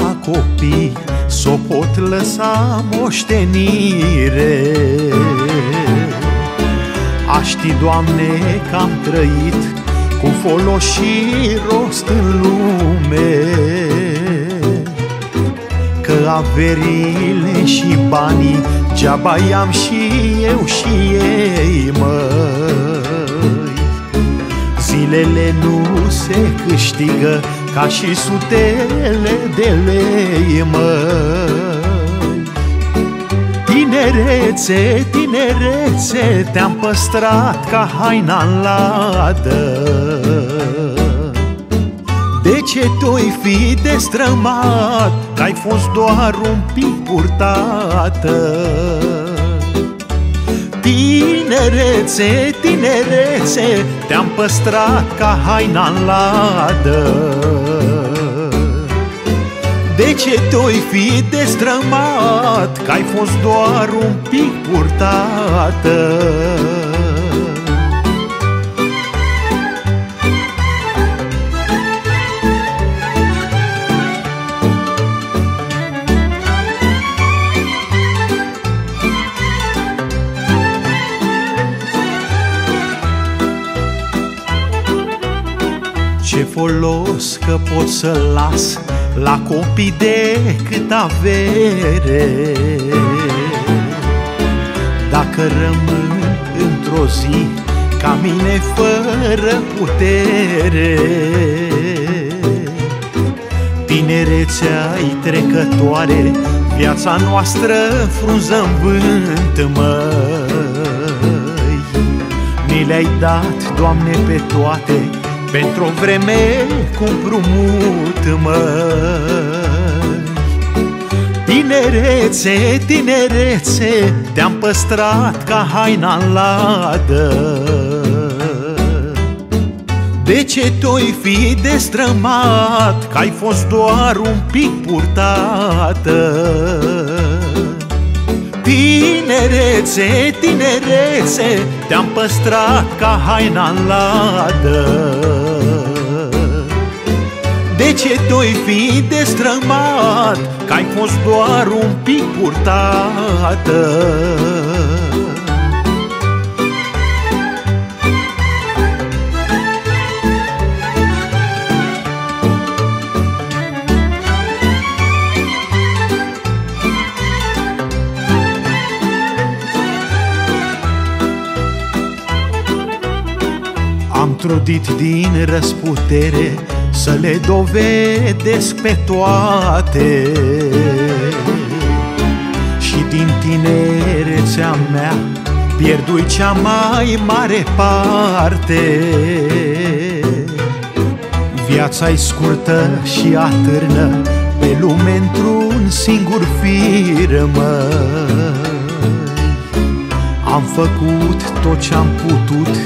la copii, s-o pot lăsa moștenire. Aș ști, Doamne, că am trăit cu folos și rost în lume, că averile și banii geaba i-am și eu și ei, măi. Zilele nu se câștigă ca și sutele de lei, măi. Tinerețe, tinerețe, te-am păstrat ca haina în ladă. De ce tu-i fi destrămat, că-ai fost doar un pic purtată? Tinerețe, tinerețe, te-am păstrat ca haina în ladă. De ce tu-i fi destrămat, că-ai fost doar un pic purtată? Ce folos că pot să las la copii decât avere, dacă rămân într-o zi ca mine fără putere? Tinerețea-i trecătoare, viața noastră frunză-n vânt, măi. Ni le-ai dat, Doamne, pe toate, pentru o vreme cu împrumut, măi. Tinerețe, tinerețe, te-am păstrat ca haina-n ladă. De ce tu-i fi destrămat, că ai fost doar un pic purtată? Tinerețe, tinerețe, te-am păstrat ca haina-n ladă. De ce tu-i fi destrămat, că ai fost doar un pic purtată? Am trudit din răsputere să le dovedesc pe toate, și din tinerețea mea pierdui cea mai mare parte. Viața-i scurtă și atârnă pe lume într-un singur fir, măi. Am făcut tot ce-am putut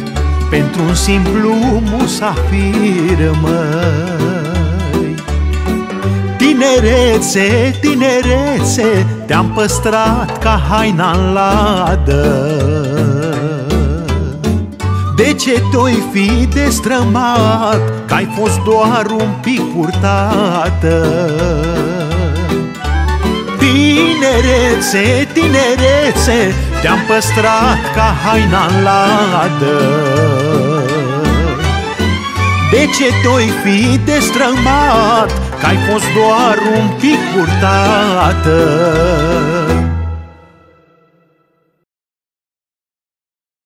pentru un simplu musafir, măi. Tinerețe, tinerețe, te-am păstrat ca haina-n ladă. De ce tu-i fi destrămat, că ai fost doar un pic purtată? Tinerețe, tinerețe, te-am păstrat ca haina-n ladă. De ce tu-i fi destrămat, că ai fost doar un pic purtată?